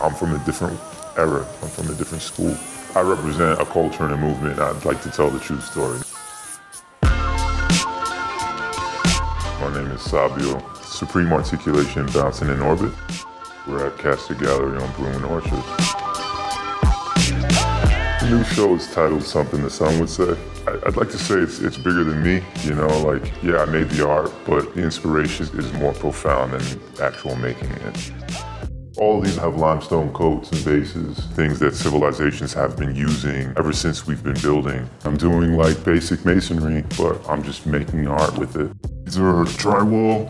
I'm from a different era, I'm from a different school. I represent a culture and a movement. I'd like to tell the true story. My name is SABIO, Supreme Articulation Bouncing in Orbit. We're at Castor Gallery on Broome and Orchard. The new show is titled Something the Sun Would Say. I'd like to say it's bigger than me, you know, like, yeah, I made the art, but the inspiration is more profound than actual making it. All of these have limestone coats and bases, things that civilizations have been using ever since we've been building. I'm doing like basic masonry, but I'm just making art with it. These are drywall,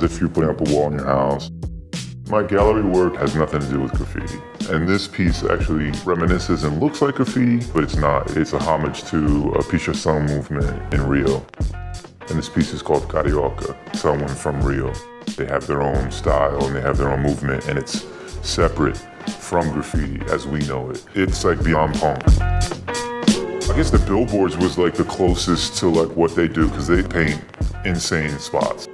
if you're putting up a wall in your house. My gallery work has nothing to do with graffiti. And this piece actually reminisces and looks like graffiti, but it's not. It's a homage to a Pixação movement in Rio. And this piece is called Carioca, someone from Rio. They have their own style and they have their own movement, and it's separate from graffiti as we know it. It's like beyond punk. I guess the billboards was like the closest to like what they do, because they paint insane spots.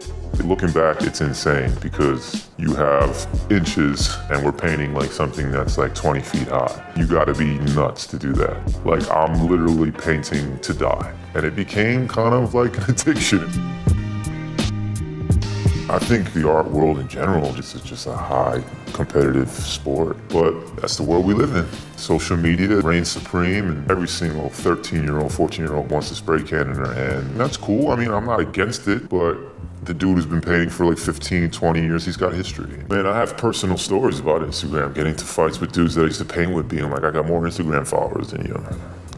Looking back, it's insane because you have inches and we're painting like something that's like 20 feet high. You gotta be nuts to do that. Like, I'm literally painting to die. And it became kind of like an addiction. I think the art world in general is just a high competitive sport, but that's the world we live in. Social media reigns supreme, and every single 13-year-old, 14-year-old wants a spray can in their hand. And that's cool. I mean, I'm not against it, but the dude who's been painting for like 15, 20 years, he's got history. Man, I have personal stories about Instagram, getting into fights with dudes that I used to paint with, being like, I got more Instagram followers than you.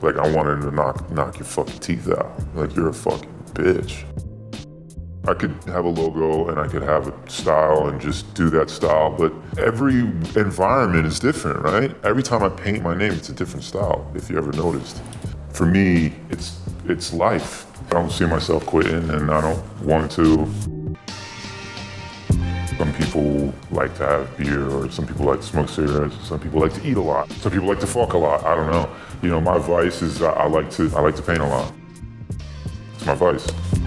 Like, I wanted to knock your fucking teeth out. Like, you're a fucking bitch. I could have a logo and I could have a style and just do that style, but every environment is different, right? Every time I paint my name, it's a different style, if you ever noticed. For me, it's life. I don't see myself quitting, and I don't want to. Some people like to have beer, or some people like to smoke cigarettes, or some people like to eat a lot, some people like to fuck a lot, I don't know. You know, my vice is I like to paint a lot. It's my vice.